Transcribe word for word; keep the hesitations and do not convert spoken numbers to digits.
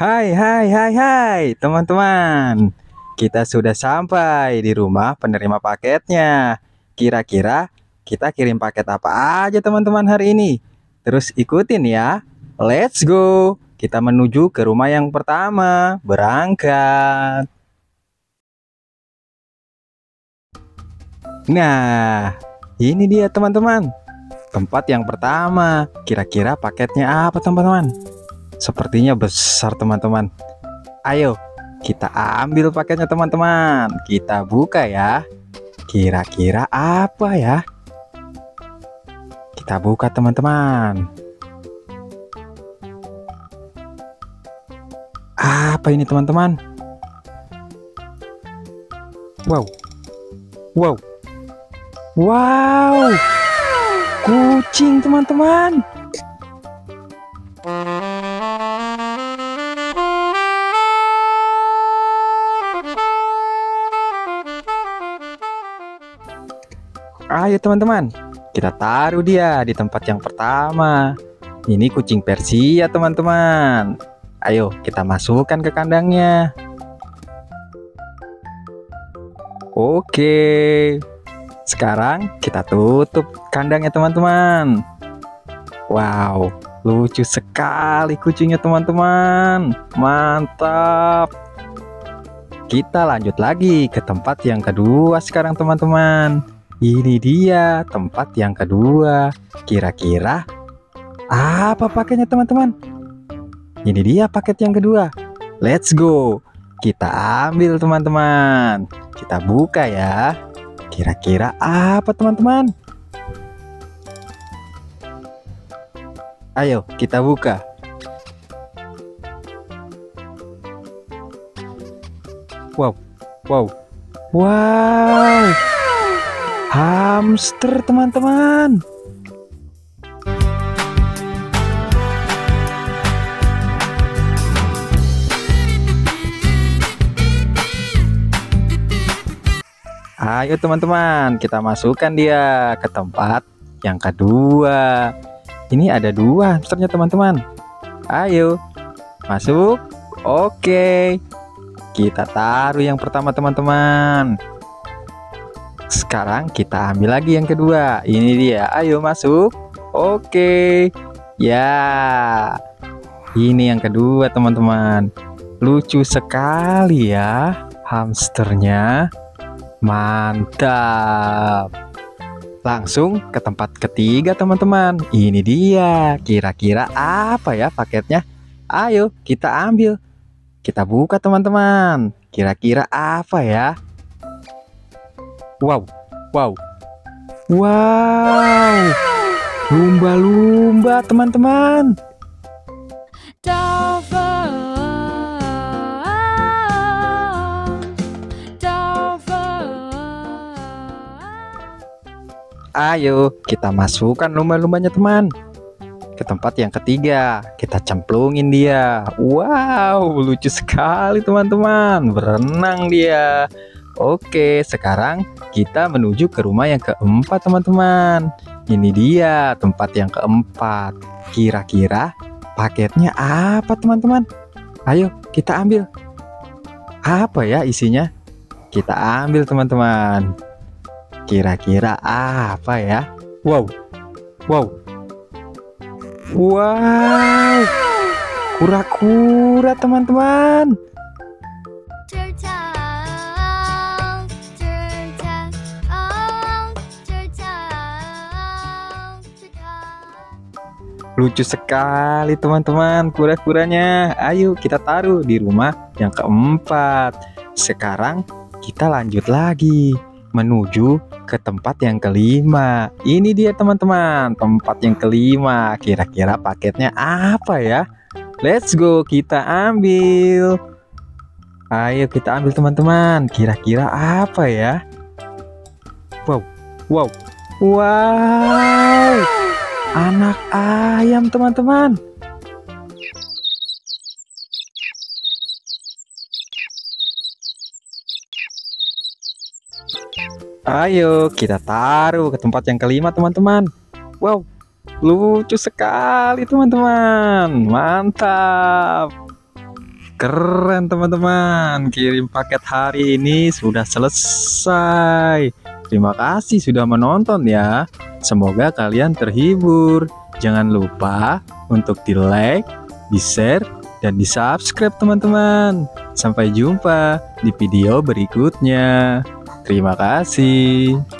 Hai hai hai hai teman-teman, kita sudah sampai di rumah penerima paketnya. Kira-kira kita kirim paket apa aja teman-teman hari ini? Terus ikutin ya, let's go. Kita menuju ke rumah yang pertama, berangkat. Nah, ini dia teman-teman, tempat yang pertama. Kira-kira paketnya apa teman-teman? Sepertinya besar teman-teman. Ayo kita ambil paketnya teman-teman. Kita buka ya. Kira-kira apa ya? Kita buka teman-teman. Apa ini teman-teman? Wow. Wow. Wow. Kucing teman-teman. Ayo teman-teman, kita taruh dia di tempat yang pertama. Ini kucing Persia teman-teman. Ayo kita masukkan ke kandangnya. Oke, sekarang kita tutup kandangnya teman-teman. Wow, lucu sekali kucingnya teman-teman. Mantap. Kita lanjut lagi ke tempat yang kedua sekarang teman-teman. Ini dia tempat yang kedua. Kira-kira apa paketnya teman-teman? Ini dia paket yang kedua. Let's go. Kita ambil teman-teman. Kita buka ya. Kira-kira apa teman-teman? Ayo kita buka. Wow. Wow. Wow. Hamster teman-teman. Ayo teman-teman, kita masukkan dia ke tempat yang kedua. Ini ada dua hamsternya teman-teman. Ayo masuk. Oke, kita taruh yang pertama teman-teman. Sekarang kita ambil lagi yang kedua. Ini dia, ayo masuk. Oke. Ya, ini yang kedua teman-teman. Lucu sekali ya hamsternya. Mantap. Langsung ke tempat ketiga teman-teman. Ini dia. Kira-kira apa ya paketnya? Ayo kita ambil. Kita buka teman-teman. Kira-kira apa ya? Wow, wow, wow, lumba-lumba teman-teman. Ayo kita masukkan lumba-lumbanya teman ke tempat yang ketiga. Kita cemplungin dia. Wow, lucu sekali teman-teman. Berenang dia. Oke, sekarang kita menuju ke rumah yang keempat teman-teman. Ini dia tempat yang keempat. Kira-kira paketnya apa teman-teman? Ayo kita ambil. Apa ya isinya? Kita ambil teman-teman. Kira-kira apa ya? Wow. Wow. Wow. Kura-kura teman-teman. Lucu sekali teman-teman kura-kuranya. Ayo kita taruh di rumah yang keempat. Sekarang kita lanjut lagi menuju ke tempat yang kelima. Ini dia teman-teman, tempat yang kelima. Kira-kira paketnya apa ya? Let's go, kita ambil. Ayo kita ambil teman-teman. Kira-kira apa ya? Wow, wow, wow. Anak ayam teman-teman. Ayo kita taruh ke tempat yang kelima teman-teman. Wow, lucu sekali teman-teman. Mantap. Keren teman-teman, kirim paket hari ini sudah selesai. Terima kasih sudah menonton ya. Semoga kalian terhibur. Jangan lupa untuk di like, di share, dan di subscribe teman-teman. Sampai jumpa di video berikutnya. Terima kasih.